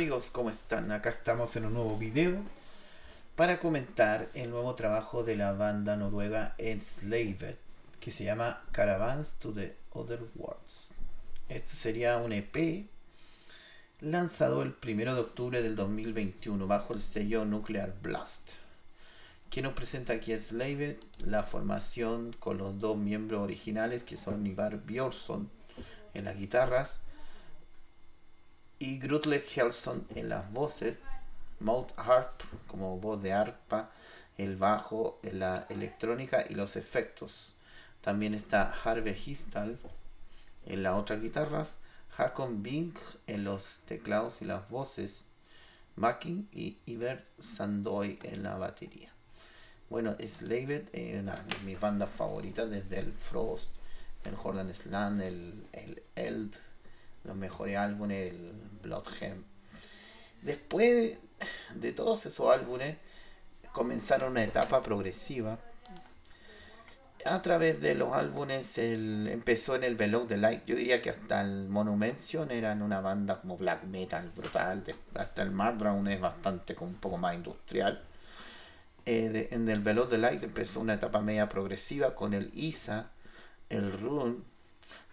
amigos, ¿cómo están? Acá estamos en un nuevo video para comentar el nuevo trabajo de la banda noruega Enslaved, que se llama Caravans to the Other Worlds. Esto sería un EP lanzado el 1 de octubre del 2021 bajo el sello Nuclear Blast, que nos presenta aquí Enslaved, la formación con los dos miembros originales, que son Ivar Björsson en las guitarras y Grutle Kjellson en las voces, Mauthaarp como voz de arpa, el bajo, la electrónica y los efectos. También está Herbrand Larsen en las otras guitarras, Håkon Vinje en los teclados y las voces, Mackin y Iver Sandøy en la batería. Bueno, Enslaved es una de mis bandas favoritas desde el Frost, el Jordan Slam, el Eld, los mejores álbumes, el Bloodhem. Después de todos esos álbumes comenzaron una etapa progresiva. A través de los álbumes empezó en el Below the Light. Yo diría que hasta el Monumention eran una banda como black metal brutal. Hasta el Mardrown es bastante, como un poco más industrial. En el Below the Light empezó una etapa media progresiva con el Isa, el Rune.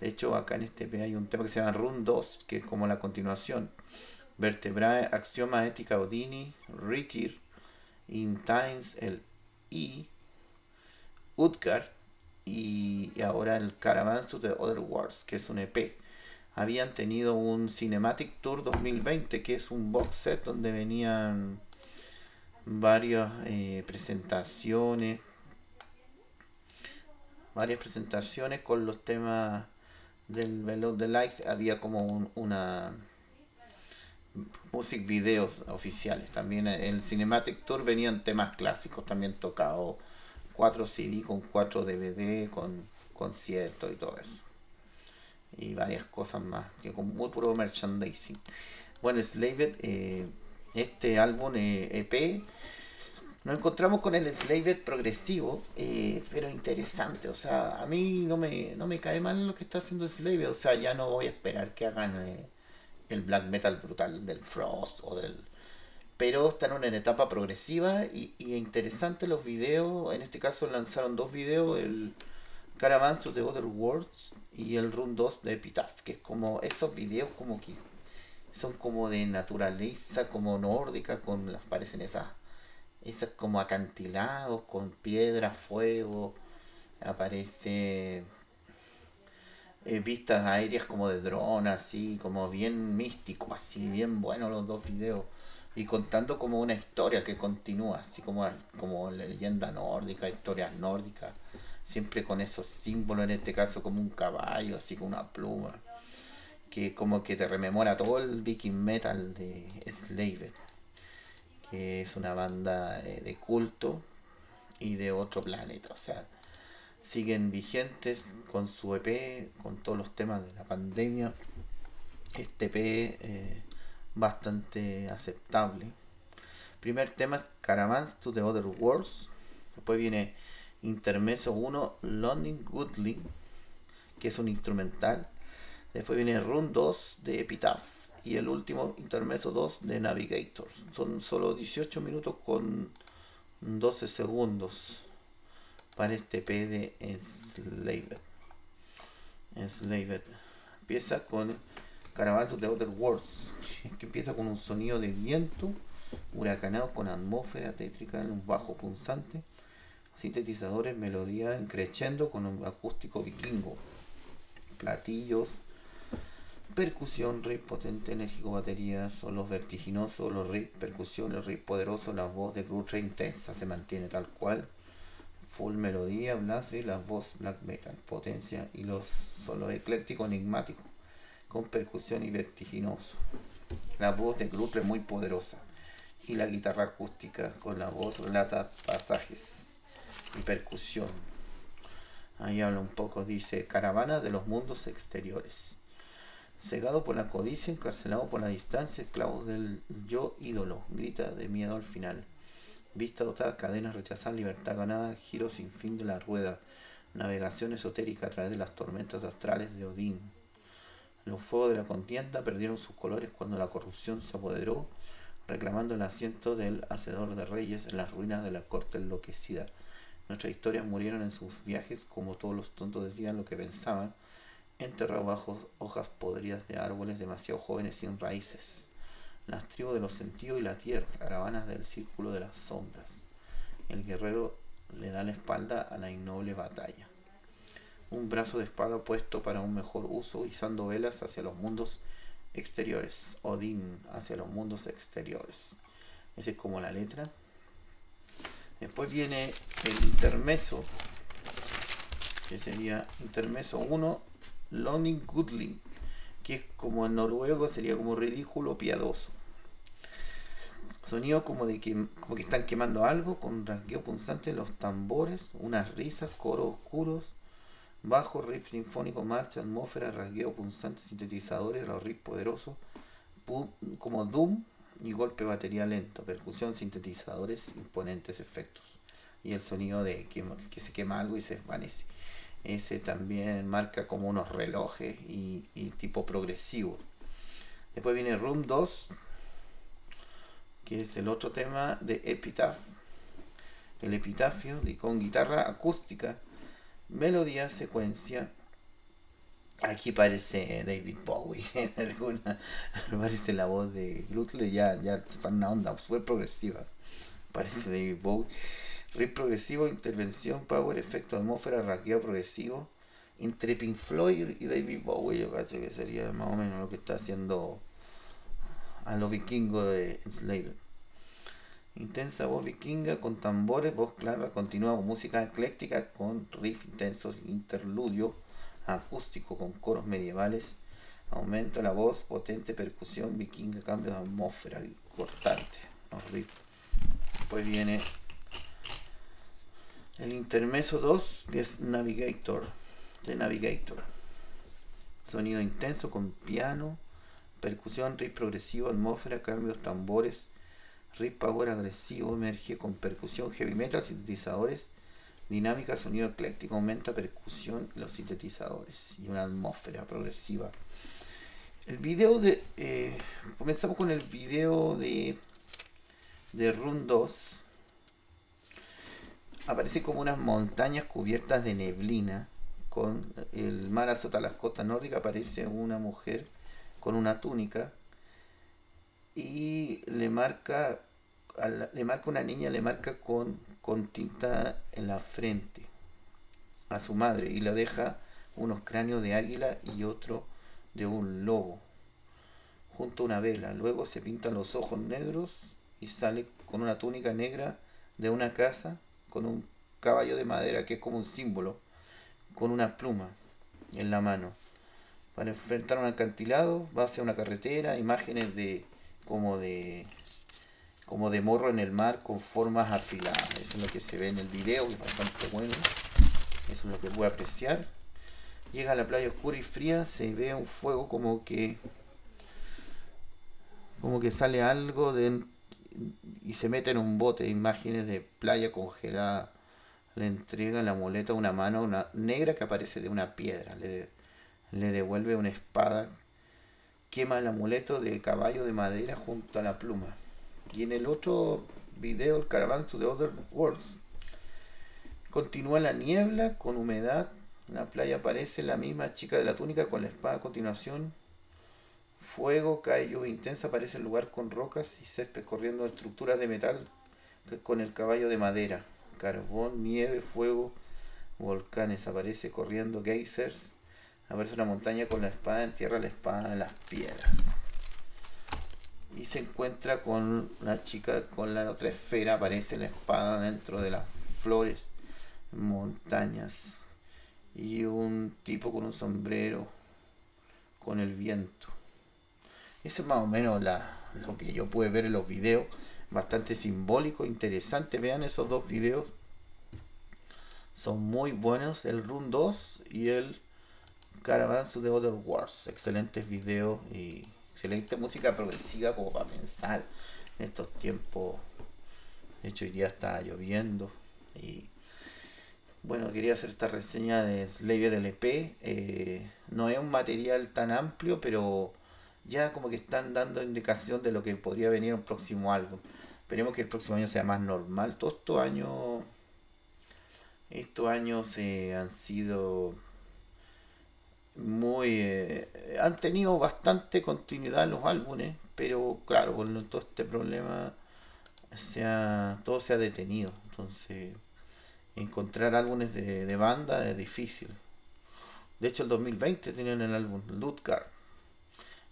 De hecho, acá en este EP hay un tema que se llama Rune 2, que es como la continuación. Vertebrae, Axioma, Ética, Odini, Ritir, In Times, el I, Utgard, y ahora el Caravans to the Other Worlds, que es un EP. Habían tenido un Cinematic Tour 2020, que es un box set donde venían varias presentaciones con los temas del Below the Lights. Había como una music videos oficiales. También en el Cinematic Tour venían temas clásicos también tocados, 4 CD con 4 DVD, con conciertos y todo eso, y varias cosas más, que con muy puro merchandising. Bueno, Enslaved, este álbum EP, nos encontramos con el Enslaved progresivo, pero interesante. O sea, a mí no me cae mal lo que está haciendo Enslaved. O sea, ya no voy a esperar que hagan el black metal brutal del Frost o del... Pero están en una etapa progresiva y interesante los videos. En este caso lanzaron dos videos, el Caravans to the Other Worlds y el Rune 2 de Epitaph, que es como esos videos como que son como de naturaleza, como nórdica, con las... parecen esas como acantilados con piedra, fuego, aparece vistas aéreas como de dron, así como bien místico, así bien bueno los dos videos, y contando como una historia que continúa, así como leyenda nórdica, historias nórdicas, siempre con esos símbolos, en este caso como un caballo, así con una pluma, que como que te rememora todo el viking metal de Enslaved, que es una banda de culto y de otro planeta. O sea, siguen vigentes con su EP, con todos los temas de la pandemia. Este EP bastante aceptable. Primer tema es Caravans to the Other Worlds. Después viene Intermeso 1, Lonnie Goodly, que es un instrumental. Después viene Rune 2 de Epitaph. Y el último, Intermeso 2 de Navigator. Son solo 18 minutos con 12 segundos para este P de Enslaved. Empieza con Caravans of the Other Worlds, que empieza con un sonido de viento huracanado con atmósfera tétrica en un bajo punzante, sintetizadores, melodía en crescendo con un acústico vikingo, platillos, percusión, riff potente, enérgico, batería, solos vertiginosos, los riffs, percusión, el riff poderoso, la voz de Grutle intensa se mantiene tal cual, full melodía, blaster y la voz black metal, potencia y los solos eclécticos, enigmáticos, con percusión y vertiginoso. La voz de Grutle muy poderosa y la guitarra acústica con la voz relata pasajes y percusión. Ahí habla un poco, dice: caravana de los mundos exteriores. Cegado por la codicia, encarcelado por la distancia, esclavos del yo ídolo, grita de miedo al final. Vista dotada, cadenas rechazadas, libertad ganada, giro sin fin de la rueda, navegación esotérica a través de las tormentas astrales de Odín. Los fuegos de la contienda perdieron sus colores cuando la corrupción se apoderó, reclamando el asiento del hacedor de reyes en las ruinas de la corte enloquecida. Nuestras historias murieron en sus viajes, como todos los tontos decían lo que pensaban, enterrados bajo hojas podridas de árboles demasiado jóvenes sin raíces. Las tribus de los sentidos y la tierra, caravanas del círculo de las sombras. El guerrero le da la espalda a la innoble batalla. Un brazo de espada puesto para un mejor uso, izando velas hacia los mundos exteriores. Odín, hacia los mundos exteriores. Esa es como la letra. Después viene el intermeso, que sería intermeso 1, Lonnie Goodly, que es como en noruego, sería como ridículo, piadoso. Sonido como que están quemando algo, con rasgueo punzante en los tambores, unas risas, coros oscuros, bajo, riff sinfónico, marcha, atmósfera, rasgueo punzante, sintetizadores, los riffs poderosos, como doom y golpe batería lento, percusión, sintetizadores, imponentes efectos. Y el sonido de que se quema algo y se desvanece. Ese también marca como unos relojes y tipo progresivo. Después viene Rune 2, que es el otro tema de Epitaph. El epitafio con guitarra acústica, melodía, secuencia. Aquí parece David Bowie en alguna, parece la voz de Grutle, ya una onda súper progresiva, parece David Bowie. Riff progresivo, intervención, power, efecto, atmósfera, rasgueo progresivo, entre Pink Floyd y David Bowie. Yo cacho que sería más o menos lo que está haciendo a los vikingos de Enslaved. Intensa voz vikinga con tambores, voz clara, continua con música ecléctica, con riff intensos, interludio acústico con coros medievales, aumenta la voz, potente percusión vikinga, cambio de atmósfera cortante, los riffs. Después viene el intermeso 2, que es Navigator, de Navigator. Sonido intenso con piano, percusión, riff progresivo, atmósfera, cambios, tambores, riff power agresivo, emerge con percusión, heavy metal, sintetizadores, dinámica, sonido ecléctico, aumenta percusión, los sintetizadores y una atmósfera progresiva. El video de... comenzamos con el video de Rune 2. Aparece como unas montañas cubiertas de neblina, con el mar azota las costas nórdicas. Aparece una mujer con una túnica y le marca una niña con tinta en la frente a su madre, y le deja unos cráneos de águila y otro de un lobo junto a una vela. Luego se pintan los ojos negros y sale con una túnica negra de una casa, con un caballo de madera que es como un símbolo, con una pluma en la mano. Para enfrentar un acantilado, va hacia una carretera, imágenes como de morro en el mar con formas afiladas. Eso es lo que se ve en el video, que es bastante bueno. Eso es lo que pude apreciar. Llega a la playa oscura y fría, se ve un fuego como que sale algo dentro y se mete en un bote. Imágenes de playa congelada. Le entrega la muleta a una mano negra que aparece de una piedra. Le devuelve una espada. Quema el amuleto de caballo de madera junto a la pluma. Y en el otro video, el Caravans to the Other Worlds, continúa la niebla con humedad. En la playa aparece la misma chica de la túnica con la espada a continuación. Fuego, cae lluvia intensa, aparece el lugar con rocas y césped corriendo, estructuras de metal con el caballo de madera, carbón, nieve, fuego, volcanes, aparece corriendo, geysers, aparece una montaña con la espada, entierra la espada en las piedras y se encuentra con la chica con la otra esfera, aparece la espada dentro de las flores, montañas y un tipo con un sombrero con el viento. Eso es más o menos lo que yo pude ver en los videos. Bastante simbólico, interesante. Vean esos dos videos. Son muy buenos. El Rune 2 y el Caravans to the Other Worlds. Excelentes videos y excelente música progresiva como para pensar en estos tiempos. De hecho, hoy día está lloviendo. Y Bueno, quería hacer esta reseña de Enslaved del EP. No es un material tan amplio, pero ya como que están dando indicación de lo que podría venir un próximo álbum. Esperemos que el próximo año sea más normal. Todos estos años han sido muy... han tenido bastante continuidad los álbumes, pero claro, con todo este problema todo se ha detenido. Entonces... encontrar álbumes de banda es difícil. De hecho, el 2020 tenían el álbum Lutgard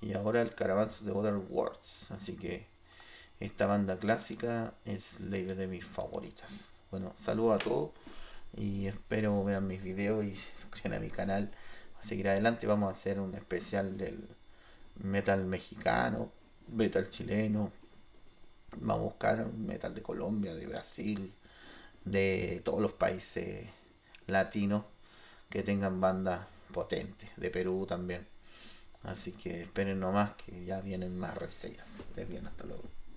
y ahora el Caravans to the Other Worlds. Así que esta banda clásica es Enslaved de mis favoritas. Bueno, saludos a todos y espero vean mis videos y se suscriban a mi canal. A seguir adelante, vamos a hacer un especial del metal mexicano, metal chileno. Vamos a buscar metal de Colombia, de Brasil, de todos los países latinos que tengan bandas potentes, de Perú también. Así que esperen nomás que ya vienen más reseñas. Estés bien, hasta luego.